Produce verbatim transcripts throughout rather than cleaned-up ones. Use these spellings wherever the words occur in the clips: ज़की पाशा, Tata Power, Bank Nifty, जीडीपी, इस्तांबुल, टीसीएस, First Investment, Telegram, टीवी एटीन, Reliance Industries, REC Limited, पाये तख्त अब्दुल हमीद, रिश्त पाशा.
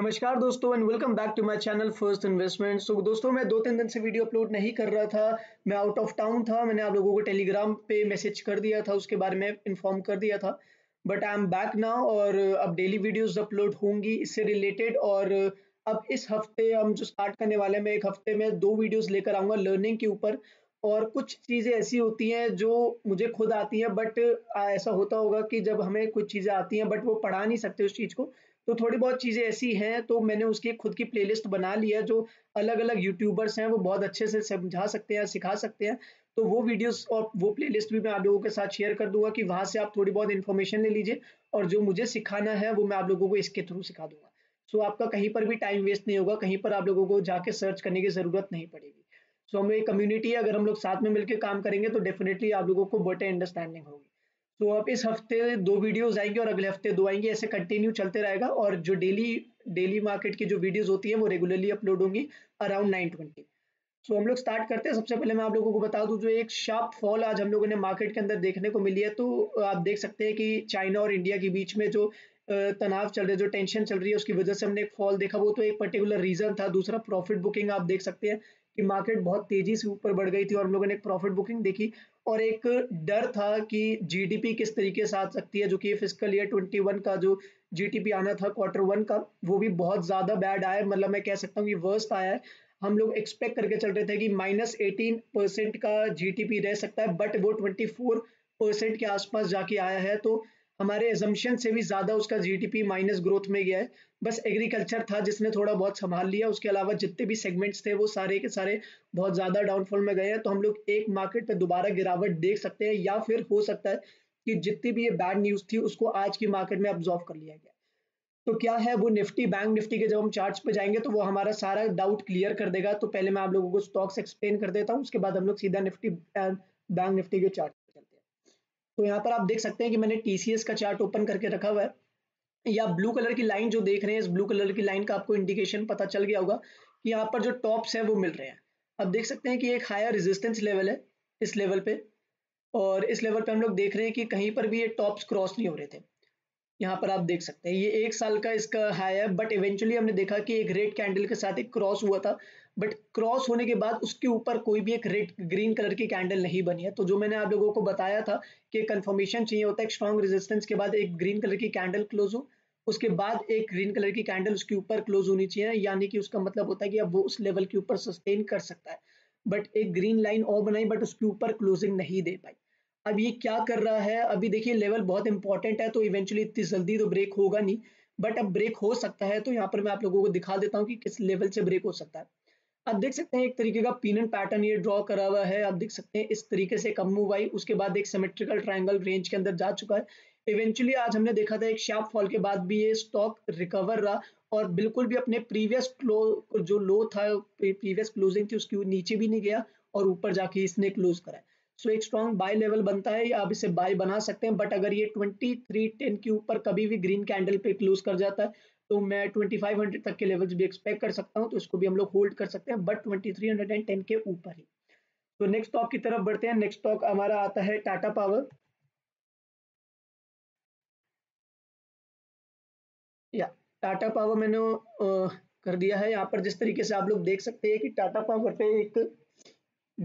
नमस्कार दोस्तों and welcome back to my channel first investment. So दोस्तों मैं दो तीन दिन से वीडियो अपलोड नहीं कर रहा था, मैं आउट ऑफ टाउन था। मैंने आप लोगों को टेलीग्राम पे मैसेज कर दिया था, उसके बारे में इन्फॉर्म कर दिया था, but I am back now और अब डेली वीडियोस अपलोड होंगी इससे रिलेटेड। और अब इस हफ्ते हम जो स्टार्ट करने वाले हैं, मैं एक हफ्ते में दो वीडियोज़ लेकर आऊँगा लर्निंग के ऊपर। और कुछ चीज़ें ऐसी होती हैं जो मुझे खुद आती हैं, बट ऐसा होता होगा कि जब हमें कुछ चीज़ें आती हैं बट वो पढ़ा नहीं सकते उस चीज़ को, तो थोड़ी बहुत चीज़ें ऐसी हैं। तो मैंने उसकी खुद की प्लेलिस्ट बना ली है, जो अलग अलग यूट्यूबर्स हैं वो बहुत अच्छे से समझा सकते हैं, सिखा सकते हैं। तो वो वीडियोस और वो प्लेलिस्ट भी मैं आप लोगों के साथ शेयर कर दूंगा कि वहाँ से आप थोड़ी बहुत इन्फॉर्मेशन ले लीजिए, और जो मुझे सिखाना है वो मैं आप लोगों को इसके थ्रू सिखा दूंगा। सो आपका कहीं पर भी टाइम वेस्ट नहीं होगा, कहीं पर आप लोगों को जाके सर्च करने की ज़रूरत नहीं पड़ेगी। सो हमें कम्युनिटी है, अगर हम लोग साथ में मिलकर काम करेंगे तो डेफिनेटली आप लोगों को बेटर अंडरस्टैंडिंग होगी। तो अब इस हफ्ते दो वीडियोस आएंगे और अगले हफ्ते दो आएंगे, ऐसे कंटिन्यू चलते रहेगा। और जो डेली डेली मार्केट की जो वीडियोस होती है वो रेगुलरली अपलोड होंगी अराउंड नाइन ट्वेंटी। सो हम लोग स्टार्ट करते हैं। सबसे पहले मैं आप लोगों को बता दूं, जो एक शार्प फॉल आज हम लोगों ने मार्केट के अंदर देखने को मिली है। तो आप देख सकते हैं कि चाइना और इंडिया के बीच में जो तनाव चल रहा है, जो टेंशन चल रही है, उसकी वजह से हमने एक फॉल देखा। वो तो एक पर्टिकुलर रीजन था। दूसरा प्रॉफिट बुकिंग, आप देख सकते हैं कि मार्केट बहुत तेजी से ऊपर बढ़ गई थी और हम लोगों ने एक प्रॉफिट बुकिंग देखी। और एक डर था कि जीडीपी किस तरीके से आ सकती है, जो कि फिस्कल ईयर ट्वेंटी वन का जो जीडीपी आना था क्वार्टर वन का, वो भी बहुत ज़्यादा बैड आया। मतलब मैं कह सकता हूँ कि वर्स्ट आया है। हम लोग एक्सपेक्ट करके चल रहे थे कि माइनस एटीन परसेंट का जीडीपी रह सकता है, बट वो ट्वेंटी फोर परसेंट के आसपास जाके आया है। तो हमारे एजम्पशन से भी ज़्यादा उसका जीडीपी माइनस ग्रोथ में गया है। बस एग्रीकल्चर था जिसने थोड़ा बहुत संभाल लिया, उसके अलावा जितने भी सेगमेंट्स थे वो सारे के सारे बहुत ज़्यादा डाउनफॉल में गए हैं। तो हम लोग एक मार्केट पे दोबारा गिरावट देख सकते हैं, या फिर हो सकता है कि जितनी भी ये बैड न्यूज़ थी उसको आज की मार्केट में अब्जॉर्व कर लिया गया। तो क्या है वो निफ्टी बैंक निफ्टी के जब हम चार्ट्स पे जाएंगे तो वो हमारा सारा डाउट क्लियर कर देगा। तो पहले मैं आप लोगों को स्टॉक्स एक्सप्लेन कर देता हूँ, उसके बाद हम लोग सीधा निफ्टी बैंक निफ्टी के चार्ट। तो यहाँ पर आप देख सकते हैं कि मैंने टीसीएस का चार्ट ओपन करके रखा हुआ है, या ब्लू कलर की लाइन जो देख रहे हैं, इस ब्लू कलर की लाइन का आपको इंडिकेशन पता चल गया होगा कि यहाँ पर जो टॉप्स हैं वो मिल रहे हैं। आप देख सकते हैं कि एक हायर रेजिस्टेंस लेवल है इस लेवल पे, और इस लेवल पे हम लोग देख रहे हैं कि कहीं पर भी ये टॉप्स क्रॉस नहीं हो रहे थे। यहाँ पर आप देख सकते हैं ये एक साल का इसका हाई है, बट इवेंचुअली हमने देखा कि एक रेड कैंडल के साथ एक क्रॉस हुआ था, बट क्रॉस होने के बाद उसके ऊपर कोई भी एक रेड ग्रीन कलर की कैंडल नहीं बनी है। तो जो मैंने आप लोगों को बताया था कि कंफर्मेशन चाहिए होता है एक स्ट्रॉन्ग रेजिस्टेंस के बाद, एक ग्रीन कलर की कैंडल क्लोज हो, उसके बाद एक ग्रीन कलर की कैंडल उसके ऊपर क्लोज होनी चाहिए, यानी कि उसका मतलब होता है कि अब वो उस लेवल के ऊपर सस्टेन कर सकता है। बट एक ग्रीन लाइन और बनाई, बट उसके ऊपर क्लोजिंग नहीं दे पाई। अब ये क्या कर रहा है, अभी देखिए लेवल बहुत इंपॉर्टेंट है, तो इवेंचुअली इतनी जल्दी तो ब्रेक होगा नहीं, बट अब ब्रेक हो सकता है। तो यहाँ पर मैं आप लोगों को दिखा देता हूँ कि किस लेवल से ब्रेक हो सकता है। आप देख सकते हैं एक तरीके का पिन एंड पैटर्न ये ड्रॉ करा हुआ है। आप देख सकते हैं इस तरीके से कम मूव आई, उसके बाद एक सिमेट्रिकल ट्राइंगल रेंज के अंदर जा चुका है। इवेंचुअली आज हमने देखा था एक शार्प फॉल के बाद भी ये स्टॉक रिकवर रहा, और बिल्कुल भी अपने प्रीवियस क्लो जो लो था, प्रीवियस क्लोजिंग थी, उसके नीचे भी नहीं गया और ऊपर जाके इसने क्लोज करा। सो so, एक स्ट्रॉन्ग बाय लेवल बनता है, आप इसे बाय बना सकते हैं। बट अगर ये ट्वेंटी थ्री टेन के ऊपर कभी भी ग्रीन कैंडल पे क्लोज कर जाता है तो मैं ट्वेंटी फाइव हंड्रेड तक के लेवल्स भी एक्सपेक्ट कर सकता हूं, तो इसको भी हम लोग होल्ड कर सकते हैं, बट ट्वेंटी थ्री टेन के ऊपर ही। तो नेक्स्ट स्टॉक की तरफ बढ़ते हैं। नेक्स्ट स्टॉक हमारा आता है टाटा पावर। या टाटा पावर मैंने आ, कर दिया है। यहाँ पर जिस तरीके से आप लोग देख सकते हैं कि टाटा पावर पे एक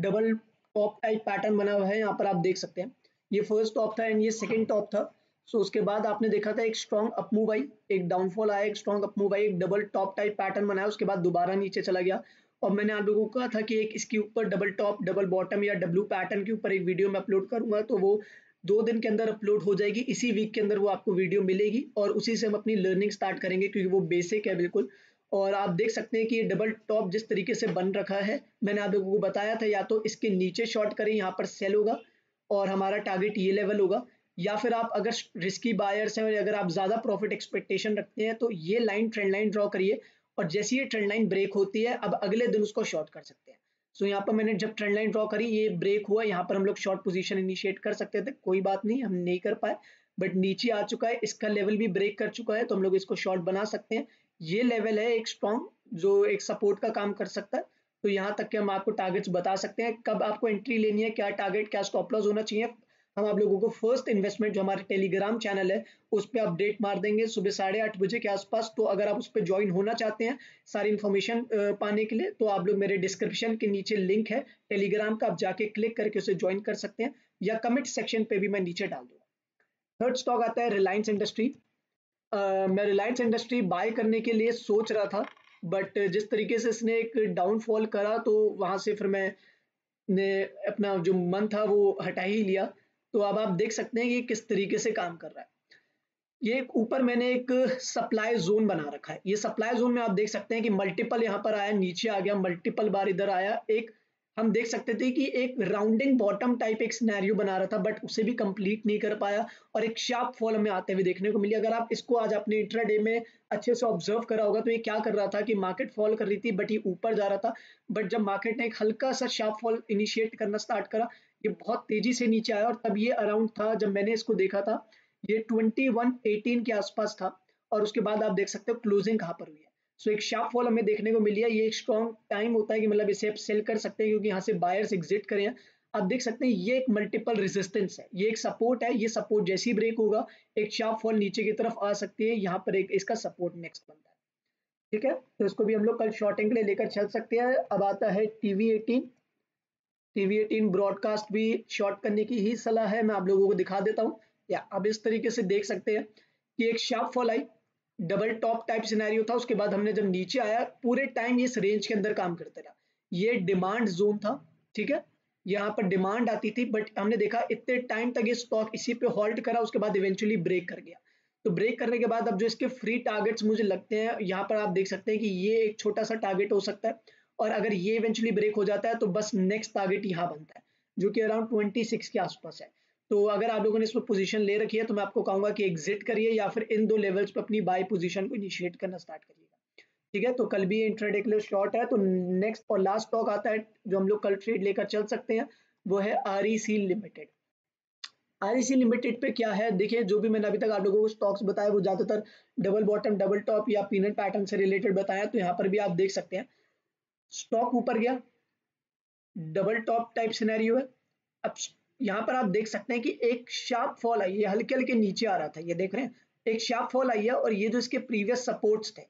डबल टॉप टाइप पैटर्न बना हुआ है। यहाँ पर आप देख सकते हैं ये फर्स्ट टॉप था एंड ये सेकंड टॉप था। सो उसके बाद आपने देखा था एक स्ट्रॉन्ग अपमूव आई, एक डाउनफॉल आया, एक स्ट्रॉन्ग अपमूव आई, एक डबल टॉप टाइप पैटर्न बनाया, उसके बाद दोबारा नीचे चला गया। और मैंने आप लोगों को कहा था कि एक इसके ऊपर डबल टॉप डबल बॉटम या डब्ल्यू पैटर्न के ऊपर एक वीडियो में अपलोड करूंगा, तो वो दो दिन के अंदर अपलोड हो जाएगी। इसी वीक के अंदर वो आपको वीडियो मिलेगी और उसी से हम अपनी लर्निंग स्टार्ट करेंगे, क्योंकि वो बेसिक है बिल्कुल। और आप देख सकते हैं कि ये डबल टॉप जिस तरीके से बन रखा है, मैंने आप लोगों को बताया था या तो इसके नीचे शॉर्ट करें, यहाँ पर सेल होगा और हमारा टारगेट ये लेवल होगा, या फिर आप अगर रिस्की बायर्स हैं और अगर आप ज़्यादा प्रॉफिट एक्सपेक्टेशन रखते हैं तो ये लाइन ट्रेंड लाइन ड्रॉ करिए, और जैसी ये ट्रेंड लाइन ब्रेक होती है अब अगले दिन उसको शॉर्ट कर सकते हैं। सो यहाँ पर मैंने जब ट्रेंड लाइन ड्रॉ करी ये ब्रेक हुआ, यहाँ पर हम लोग शॉर्ट पोजीशन इनिशिएट कर सकते थे, कोई बात नहीं, हम नहीं कर पाए, बट नीचे आ चुका है, इसका लेवल भी ब्रेक कर चुका है, तो हम लोग इसको शॉर्ट बना सकते हैं। ये लेवल है एक स्ट्रॉन्ग जो एक सपोर्ट का काम कर सकता है, तो यहाँ तक के हम आपको टारगेट्स बता सकते हैं, कब आपको एंट्री लेनी है, क्या टारगेट क्या स्टॉप लॉस होना चाहिए। हम आप लोगों को फर्स्ट इन्वेस्टमेंट जो हमारे टेलीग्राम चैनल है उस पर अपडेट मार देंगे सुबह साढ़े आठ बजे के आसपास। तो अगर आप उस पर ज्वाइन होना चाहते हैं सारी इन्फॉर्मेशन पाने के लिए तो आप लोग मेरे डिस्क्रिप्शन के नीचे लिंक है टेलीग्राम का, आप जाके क्लिक करके उसे ज्वाइन कर सकते हैं या कमेंट सेक्शन पे भी मैं नीचे डाल दूंगा। थर्ड स्टॉक आता है रिलायंस इंडस्ट्री। मैं रिलायंस इंडस्ट्री बाय करने के लिए सोच रहा था बट जिस तरीके से इसने एक डाउनफॉल करा तो वहाँ से फिर मैं ने अपना जो मन था वो हटा ही लिया। तो अब आप देख सकते हैं कि किस तरीके से काम कर रहा है ये। ऊपर मैंने एक सप्लाई जोन बना रखा है, ये सप्लाई जोन में आप देख सकते हैं कि मल्टीपल यहाँ पर आया, नीचे आ गया, मल्टीपल बार इधर आया। एक हम देख सकते थे कि एक राउंडिंग बॉटम टाइप एक सिनेरियो बना रहा था बट उसे भी कंप्लीट नहीं कर पाया और एक शार्प फॉल हमें आते हुए देखने को मिली। अगर आप इसको आज अपने इंट्राडे में अच्छे से ऑब्जर्व करा होगा तो ये क्या कर रहा था कि मार्केट फॉल कर रही थी बट ये ऊपर जा रहा था, बट जब मार्केट ने एक हल्का सा शार्प फॉल इनिशिएट करना स्टार्ट करा ये बहुत तेजी से नीचे आया और तब ये अराउंड था, जब मैंने इसको देखा था ये ट्वेंटी वन एटीन के आसपास था और उसके बाद आप देख सकते हो क्लोजिंग कहाँ पर हुई है। सो so, एक शार्प फॉल हमें देखने को मिली है। ये एक स्ट्रॉन्ग टाइम होता है कि मतलब इसे आप सेल कर सकते हैं क्योंकि यहाँ से बायर्स एग्जिट करें। आप देख सकते हैं ये एक मल्टीपल रेजिस्टेंस है, ये एक सपोर्ट है, ये सपोर्ट जैसे ही ब्रेक होगा एक शार्प फॉल नीचे की तरफ आ सकती है, यहाँ पर एक इसका सपोर्ट नेक्स्ट बनता है, ठीक है। तो इसको भी हम लोग कल शॉर्टिंग के लिए लेकर चल सकते हैं। अब आता है टीवी एटीन। टीवी एटीन broadcast भी शॉर्ट करने की ही सलाह है, मैं आप लोगों को दिखा देता हूँ। या आप इस तरीके से देख सकते हैं कि एक शार्प फॉल आई, डबल टॉप टाइप सिनेरियो था, उसके बाद हमने जब नीचे आया पूरे टाइम ये इस रेंज के अंदर काम करते रहा। ये डिमांड जोन था, ठीक है, यहाँ पर डिमांड आती थी बट हमने देखा इतने टाइम तक ये स्टॉक इसी पे होल्ड करा, उसके बाद इवेंचुअली ब्रेक कर गया। तो ब्रेक करने के बाद अब जो इसके फ्री टारगेट्स मुझे लगते हैं यहाँ पर आप देख सकते हैं कि ये एक छोटा सा टारगेट हो सकता है और अगर ये इवेंचुअली ब्रेक हो जाता है तो बस नेक्स्ट टारगेट यहाँ बनता है जो कि अराउंड ट्वेंटी सिक्स के आसपास है। तो अगर आप लोगों ने इसमें पोजीशन ले रखी है तो मैं आपको कहूंगा कि एग्जिट करिए या फिर इन दो लेवल्स पर अपनी बाय पोजीशन को इनिशिएट करना स्टार्ट करिएगा, ठीक है। तो कल भी इंट्राडे के लिए शॉर्ट है। तो नेक्स्ट और लास्ट स्टॉक आता है जो हम लोग कल ट्रेड लेकर चल सकते हैं वो है आरईसी लिमिटेड। आरईसी लिमिटेड पे क्या है देखिए, जो भी मैंने अभी तक आप लोगों को स्टॉक्स बताया वो ज्यादातर डबल बॉटम डबल टॉप या पीनट पैटर्न से रिलेटेड बताया। तो यहाँ पर भी आप देख सकते हैं स्टॉक ऊपर गया, डबल टॉप टाइप सिनेरियो है। अब यहाँ पर आप देख सकते हैं कि एक शार्प फॉल आई, ये हल्के हल्के नीचे आ रहा था, ये देख रहे हैं एक शार्प फॉल आई है और ये जो इसके प्रीवियस सपोर्ट्स थे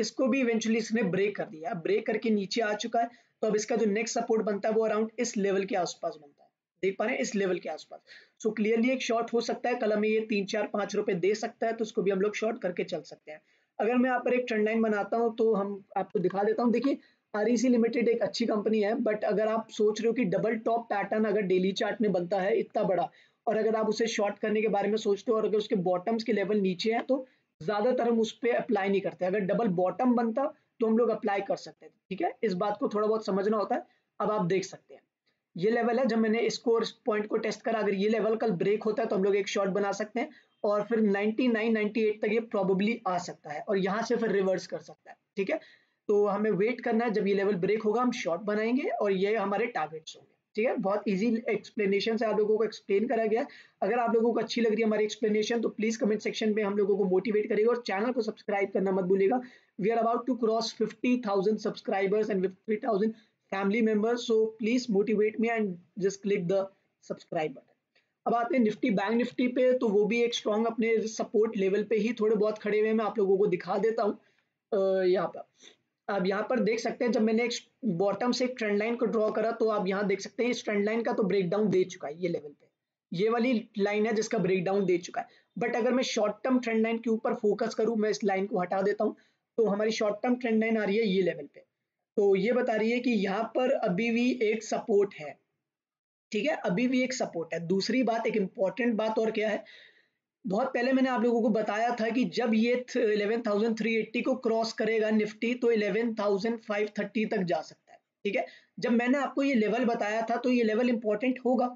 इसको भी इवेंचुअली इसने ब्रेक कर दिया, ब्रेक करके नीचे आ चुका है। तो अब इसका जो नेक्स्ट सपोर्ट बनता है वो अराउंड इस लेवल के आसपास बनता है, देख पा रहे हैं इस लेवल के आसपास। सो क्लियरली एक शॉर्ट हो सकता है, कल हमें ये तीन चार पाँच रुपए दे सकता है तो उसको भी हम लोग शॉर्ट करके चल सकते हैं। अगर मैं यहाँ पर एक ट्रेंड लाइन बनाता हूँ तो हम आपको दिखा देता हूँ। देखिए आरईसी लिमिटेड एक अच्छी कंपनी है बट अगर आप सोच रहे हो कि डबल टॉप पैटर्न अगर डेली चार्ट में बनता है इतना बड़ा और अगर आप उसे शॉर्ट करने के बारे में सोचते हो और अगर उसके बॉटम्स के लेवल नीचे हैं तो ज्यादातर हम उस पर अप्लाई नहीं करते। अगर डबल बॉटम बनता तो हम लोग अप्लाई कर सकते थे, ठीक है, इस बात को थोड़ा बहुत समझना होता है। अब आप देख सकते हैं ये लेवल है, जब मैंने इसको पॉइंट को टेस्ट करा अगर ये लेवल कल ब्रेक होता है तो हम लोग एक शॉर्ट बना सकते हैं और फिर नाइनटी नाइन नाइनटी एट तक ये प्रॉबेबली आ सकता है और यहाँ से फिर रिवर्स कर सकता है, ठीक है। तो हमें वेट करना है, जब ये लेवल ब्रेक होगा हम शॉर्ट बनाएंगे और ये हमारे टारगेट्स होंगे, ठीक है। बहुत इजी एक्सप्लेनेशन से आप लोगों को एक्सप्लेन करा गया है। अगर आप लोगों को अच्छी लग रही है हमारी एक्सप्लेनेशन तो प्लीज कमेंट सेक्शन में हम लोगों को मोटिवेट करेगा और चैनल को सब्सक्राइब करना मत भूलिएगा। We are about to cross fifty thousand subscribers and three thousand family members, so please motivate me and just click the subscribe button. अब आते हैं निफ्टी, बैंक निफ्टी पे। तो वो भी एक स्ट्रॉन्ग अपने सपोर्ट लेवल पे ही थोड़े बहुत खड़े हुए, मैं आप लोगों को दिखा देता हूँ यहाँ पर। अब यहाँ पर देख सकते हैं जब मैंने एक बॉटम से एक ट्रेंड लाइन को ड्रॉ करा तो आप यहाँ देख सकते हैं इस ट्रेंड लाइन का तो ब्रेकडाउन दे चुका है, ये लेवल पे ये वाली लाइन है जिसका ब्रेकडाउन दे चुका है। बट अगर मैं शॉर्ट टर्म ट्रेंड लाइन के ऊपर फोकस करूँ, मैं इस लाइन को हटा देता हूँ, तो हमारी शॉर्ट टर्म ट्रेंड लाइन आ रही है ये लेवल पे। तो ये बता रही है कि यहाँ पर अभी भी एक सपोर्ट है, ठीक है, अभी भी एक सपोर्ट है। दूसरी बात, एक इंपॉर्टेंट बात और क्या है, बहुत पहले मैंने आप लोगों को बताया था कि जब ये इलेवन थाउजेंड थ्री एटी को क्रॉस करेगा निफ्टी तो इलेवन थाउजेंड फाइव थर्टी तक जा सकता है, ठीक है। जब मैंने आपको ये लेवल बताया था तो ये लेवल इंपॉर्टेंट होगा।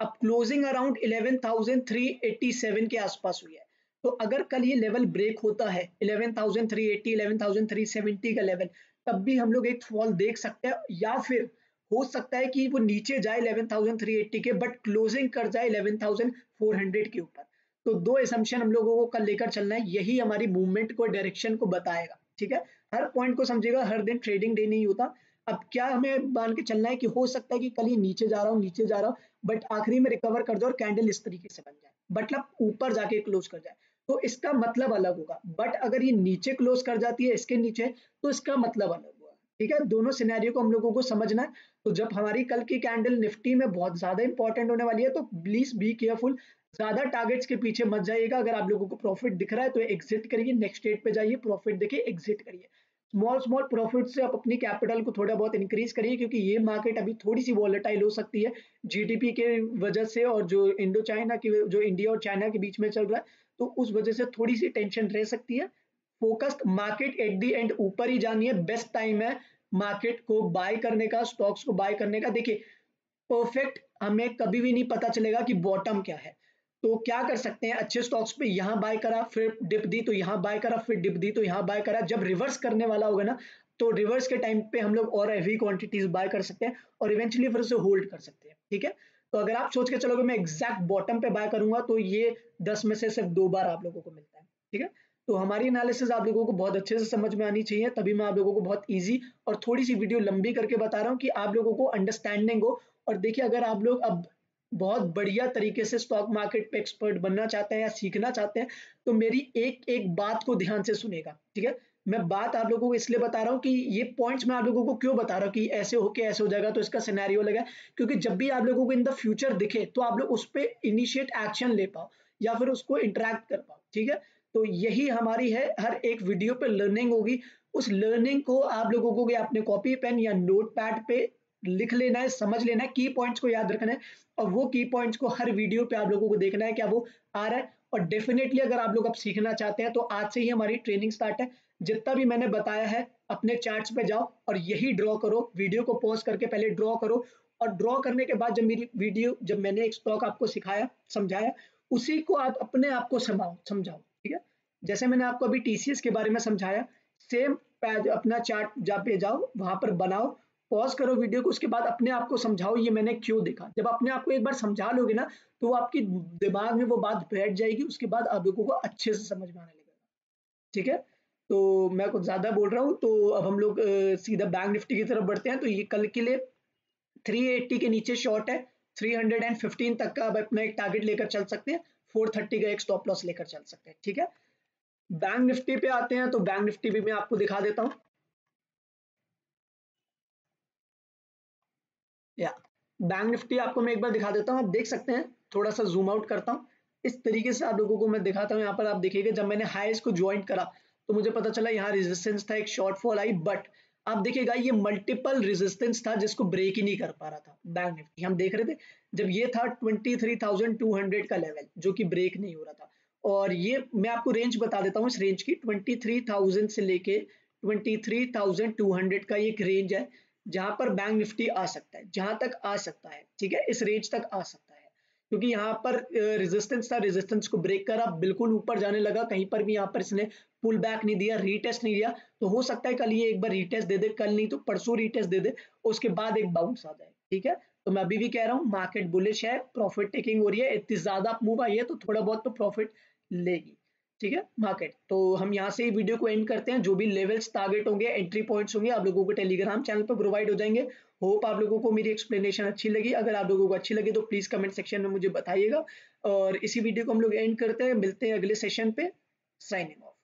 अब closing around eleven thousand three eighty seven के आसपास हुई है, तो अगर कल ये लेवल ब्रेक होता है eleven thousand three eighty eleven thousand three seventy का लेवल, तब भी हम लोग एक फॉल देख सकते हैं या फिर हो सकता है कि वो नीचे जाए इलेवन थाउजेंड थ्री एटी के बट क्लोजिंग कर जाए इलेवन थाउजेंड फोर हंड्रेड के ऊपर। तो दो असम्पशन हम लोगों को कल लेकर चलना है, यही हमारी मूवमेंट को डायरेक्शन को बताएगा, ठीक है। हर पॉइंट को समझेगा, हर दिन ट्रेडिंग डे नहीं होता। अब क्या हमें मान के चलना है कि हो सकता है कि कल ही नीचे जा रहा हूँ नीचे जा रहा हूँ बट आखिरी में रिकवर कर जाए और कैंडल इस तरीके से बन जाए, मतलब ऊपर जाके क्लोज कर जाए तो इसका मतलब अलग होगा। बट अगर ये नीचे क्लोज कर जाती है इसके नीचे तो इसका मतलब अलग होगा। ठीक है, दोनों सिनेरियो को हम लोगों को समझना है। तो जब हमारी कल की कैंडल निफ्टी में बहुत ज्यादा इंपॉर्टेंट होने वाली है तो प्लीज बी केयरफुल, ज्यादा टारगेट्स के पीछे मत जाइएगा। अगर आप लोगों को प्रॉफिट दिख रहा है तो एग्जिट करिए, नेक्स्ट डेट पे जाइए, प्रॉफिट देखिए, एग्जिट करिए। स्मॉल स्मॉल प्रॉफिट से आप अपनी कैपिटल को थोड़ा बहुत इंक्रीज करिए क्योंकि ये मार्केट अभी थोड़ी सी वॉलेटाइल हो सकती है जीडीपी के वजह से और जो इंडो चाइना की जो इंडिया और चाइना के बीच में चल रहा है तो उस वजह से थोड़ी सी टेंशन रह सकती है। Focused market at the end ऊपर ही जानी है, बेस्ट टाइम है मार्केट को बाय करने का, स्टॉक्स को बाय करने का। देखिए परफेक्ट हमें कभी भी नहीं पता चलेगा कि बॉटम क्या है, तो क्या कर सकते हैं, अच्छे स्टॉक्स पे यहाँ बाय करा फिर डिप दी तो यहाँ बाय करा फिर डिप दी तो यहाँ बाय करा। जब रिवर्स करने वाला होगा ना तो रिवर्स के टाइम पे हम लोग और हैवी क्वांटिटीज बाय कर सकते हैं और इवेंचुअली फिर उसे होल्ड कर सकते हैं। ठीक है, तो अगर आप सोच के चलोगे मैं एग्जैक्ट बॉटम पे बाय करूंगा तो ये दस में से सिर्फ दो बार आप लोगों को मिलता है। ठीक है, तो हमारी एनालिसिस आप लोगों को बहुत अच्छे से समझ में आनी चाहिए, तभी मैं आप लोगों को बहुत ईजी और थोड़ी सी वीडियो लंबी करके बता रहा हूँ कि आप लोगों को अंडरस्टैंडिंग हो। और देखिए अगर आप लोग अब बहुत बढ़िया तरीके से स्टॉक मार्केट पे एक्सपर्ट बनना चाहते हैं या सीखना चाहते हैं तो मेरी एक एक बात को ध्यान से सुनेगा। ठीक है, मैं बात आप लोगों को इसलिए बता रहा हूँ कि ये पॉइंट्स मैं आप लोगों को क्यों बता रहा हूँ कि ऐसे होके ऐसे हो जाएगा तो इसका सिनेरियो लगा, क्योंकि जब भी आप लोगों को इन द फ्यूचर दिखे तो आप लोग उस पर इनिशिएट एक्शन ले पाओ या फिर उसको इंटरेक्ट कर पाओ। ठीक है, तो यही हमारी है, हर एक वीडियो पे लर्निंग होगी, उस लर्निंग को आप लोगों को अपने कॉपी पेन या नोट पैड पे लिख लेना है, समझ लेना है, की पॉइंट्स को याद रखना है और वो की पॉइंट्स को हर वीडियो पे आप लोगों को देखना है क्या वो आ रहा है। और डेफिनेटली अगर आप लोग अब सीखना चाहते हैं तो आज से ही हमारी ट्रेनिंग स्टार्ट है। जितना भी मैंने बताया है अपने चार्ट्स पे जाओ और यही ड्रॉ करो, वीडियो को पॉज करके पहले ड्रॉ करो और ड्रॉ करने के बाद जब मेरी वीडियो जब मैंने एक स्टॉक आपको सिखाया समझाया उसी को आप अपने आप को समझाओ। ठीक है, जैसे मैंने आपको अभी टीसीएस के बारे में समझाया, सेम अपना चार्ट जहाँ पे जाओ वहां पर बनाओ, पॉज करो वीडियो को, उसके बाद अपने आप को समझाओ ये मैंने क्यों देखा। जब अपने आप को एक बार समझा लोगे ना तो वो आपकी दिमाग में वो बात बैठ जाएगी, उसके बाद आप लोगों को अच्छे से समझ में आने लगेगा। ठीक है, तो मैं कुछ ज्यादा बोल रहा हूँ, तो अब हम लोग सीधा बैंक निफ्टी की तरफ बढ़ते हैं। तो ये कल के लिए तीन सौ अस्सी के नीचे शॉर्ट है, तीन सौ पंद्रह तक का आप अपना एक टारगेट लेकर चल सकते हैं, चार सौ तीस का एक स्टॉप लॉस लेकर चल सकते हैं। ठीक है, बैंक निफ्टी पे आते हैं तो बैंक निफ्टी भी मैं आपको दिखा देता हूँ। या बैंक निफ्टी आपको मैं एक बार दिखा देता हूँ, आप देख सकते हैं, थोड़ा सा जूम आउट करता हूँ, इस तरीके से आप लोगों को मैं दिखाता हूँ। यहाँ पर आप देखिएगा जब मैंने हाईस को ज्वाइन करा तो मुझे पता चला यहाँ रेजिस्टेंस था, एक शॉर्टफॉल आई, बट आप देखिएगा ये मल्टीपल रेजिस्टेंस था जिसको ब्रेक ही नहीं कर पा रहा था बैंक निफ्टी। हम देख रहे थे जब ये था twenty three thousand two hundred का लेवल जो कि ब्रेक नहीं हो रहा था, और ये मैं आपको रेंज बता देता हूँ, इस रेंज की ट्वेंटी थ्री थाउजेंड से लेके twenty three thousand two hundred का एक रेंज है जहां पर बैंक निफ्टी आ सकता है, जहां तक आ सकता है। ठीक है, इस रेंज तक आ सकता है क्योंकि यहाँ पर रेजिस्टेंस था, रेजिस्टेंस को ब्रेक करा, बिल्कुल ऊपर जाने लगा, कहीं पर भी यहाँ पर इसने पुल बैक नहीं दिया, रीटेस्ट नहीं दिया, तो हो सकता है कल ये एक बार रीटेस्ट दे दे, कल नहीं तो परसों रीटेस्ट दे दे, उसके बाद एक बाउंस आ जाए। ठीक है, तो मैं अभी भी कह रहा हूँ मार्केट बुलिश है, प्रॉफिट टेकिंग हो रही है, इतनी ज्यादा मूव आई है तो थोड़ा बहुत तो प्रॉफिट लेगी। ठीक है मार्केट, तो हम यहाँ से ही वीडियो को एंड करते हैं। जो भी लेवल्स, टारगेट होंगे, एंट्री पॉइंट्स होंगे आप लोगों को टेलीग्राम चैनल पर प्रोवाइड हो जाएंगे। होप आप लोगों को मेरी एक्सप्लेनेशन अच्छी लगी, अगर आप लोगों को अच्छी लगी तो प्लीज कमेंट सेक्शन में मुझे बताइएगा और इसी वीडियो को हम लोग एंड करते हैं। मिलते हैं अगले सेशन पे, साइनिंग ऑफ।